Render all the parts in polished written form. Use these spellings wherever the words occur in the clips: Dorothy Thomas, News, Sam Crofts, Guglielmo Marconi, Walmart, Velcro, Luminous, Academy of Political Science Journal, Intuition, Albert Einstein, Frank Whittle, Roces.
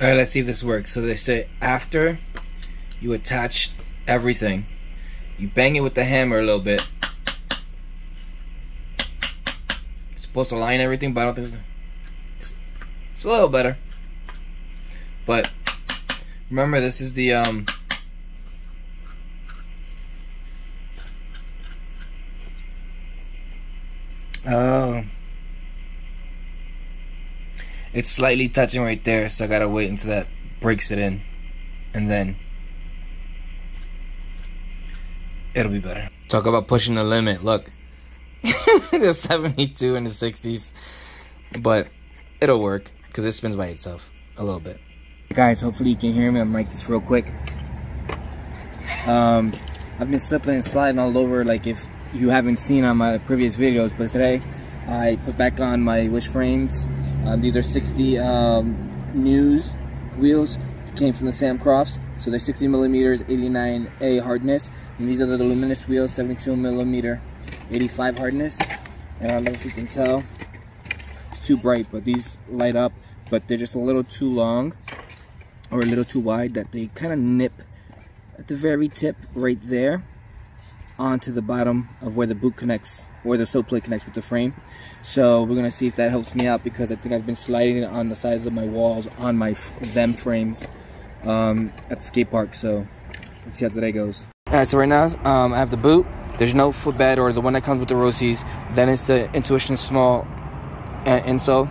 All right, let's see if this works. So they say after you attach everything, you bang it with the hammer a little bit. It's supposed to line everything, but I don't think it's a little better. But remember, this is the it's slightly touching right there, so I gotta wait until that breaks it in, and then it'll be better. Talk about pushing the limit. Look, the 72 and the 60s, but it'll work because it spins by itself a little bit. Guys, hopefully you can hear me. I'm like this real quick. I've been slipping and sliding all over, like if you haven't seen on my previous videos, but today I put back on my wish frames. These are 60 News wheels. Came from the Sam Crofts, so they're 60 millimeters, 89A hardness, and these are the Luminous wheels, 72 millimeter, 85 hardness. And I don't know if you can tell, it's too bright, but these light up, but they're just a little too long or a little too wide, that they kind of nip at the very tip right there onto the bottom of where the boot connects, or the sole plate connects with the frame. So we're gonna see if that helps me out, because I think I've been sliding it on the sides of my walls on my them frames at the skate park. So let's see how today goes. All right, so right now I have the boot. There's no footbed, or the one that comes with the Roces. Then it's the Intuition small insole,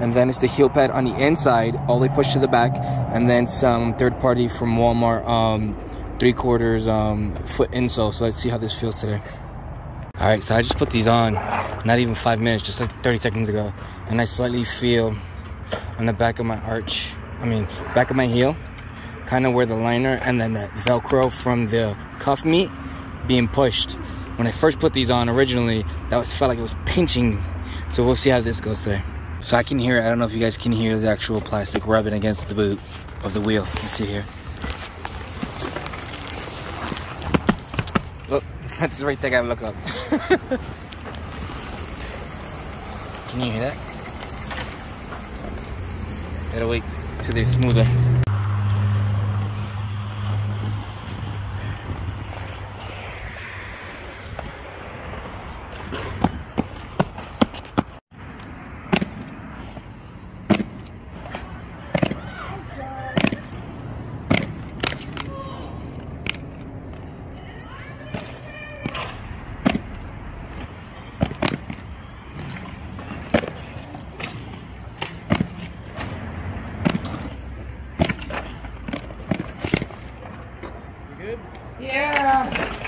and then it's the heel pad on the inside, all they push to the back, and then some third party from Walmart 3/4 foot insole. So let's see how this feels today. All right, so I just put these on not even 5 minutes, just like 30 seconds ago, and I slightly feel on the back of my arch, I mean back of my heel, kind of where the liner and then that velcro from the cuff meet being pushed. When I first put these on originally, that was, felt like it was pinching. So we'll see how this goes today. So I can hear, I don't know if you guys can hear the actual plastic rubbing against the boot of the wheel. Let's see here. Look, that's the right thing I look up. Can you hear that? Gotta wait till they're smoother. Yeah.